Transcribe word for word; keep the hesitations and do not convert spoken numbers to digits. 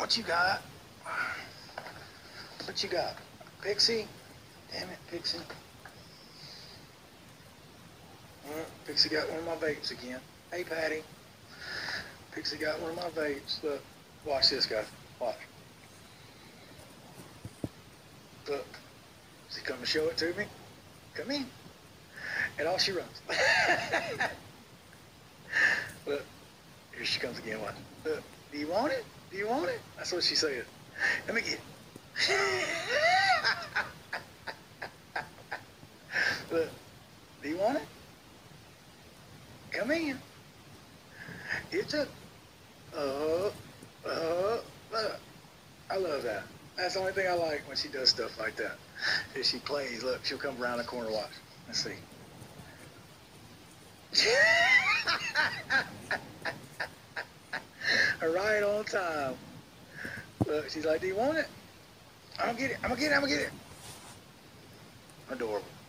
What you got? What you got? Pixie? Damn it, Pixie. Well, Pixie got one of my vapes again. Hey, Patty. Pixie got one of my vapes. Look. Watch this, guys. Watch. Look. She come to show it to me. Come in. And off she runs. Look. Here she comes again. Watch. Look. Do you want it? Do you want it? That's what she said. Let me get it. Look. Do you want it? Come in. It's a... Uh, uh, look. I love that. That's the only thing I like when she does stuff like that. If she plays, look, she'll come around the corner, watch. Let's see. Right on time. Look, she's like, do you want it? I'm gonna get it. I'm gonna get it. I'm gonna get it. Adorable.